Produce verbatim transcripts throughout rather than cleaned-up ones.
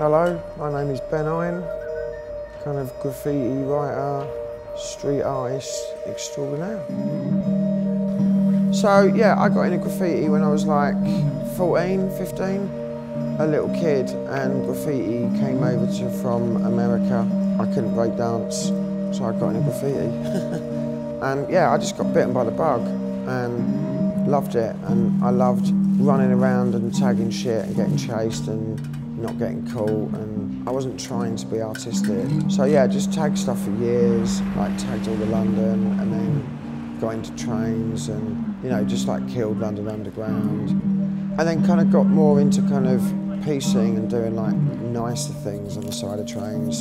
Hello, my name is Ben Eine, kind of graffiti writer, street artist extraordinaire. So yeah, I got into graffiti when I was like fourteen, fifteen, a little kid, and graffiti came over to from America. I couldn't break dance, so I got into graffiti. And yeah, I just got bitten by the bug and loved it. And I loved running around and tagging shit and getting chased and not getting caught, and I wasn't trying to be artistic. So yeah, just tagged stuff for years, like tagged all the London and then got into trains and, you know, just like killed London Underground. And then kind of got more into kind of piecing and doing like nicer things on the side of trains.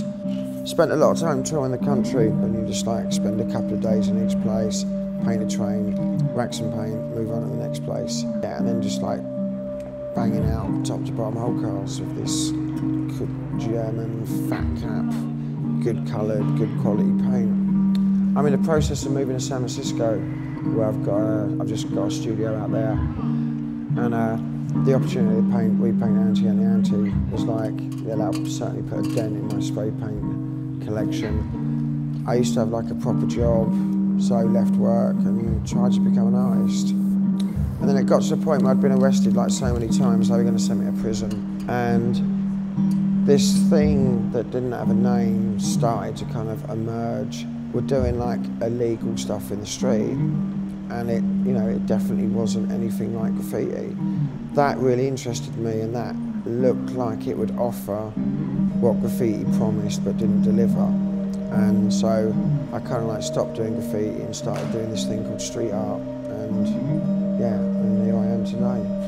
Spent a lot of time touring the country, and you just like spend a couple of days in each place, paint a train, rack some paint, move on to the next place. Yeah, and then just like banging out top to bottom whole cars with this good German fat cap, good coloured, good quality paint. I'm in the process of moving to San Francisco, where I've got a, I've just got a studio out there, and uh, the opportunity to paint, repaint Auntie and the Auntie was like, yeah, that'll certainly put a dent in my spray paint collection. I used to have like a proper job, so left work and tried to become an artist. And then it got to the point where I'd been arrested like so many times, they were going to send me to prison. And this thing that didn't have a name started to kind of emerge. We're doing like illegal stuff in the street, and it, you know, it definitely wasn't anything like graffiti. That really interested me, and that looked like it would offer what graffiti promised but didn't deliver. And so I kind of like stopped doing graffiti and started doing this thing called street art, and yeah, and here I am today.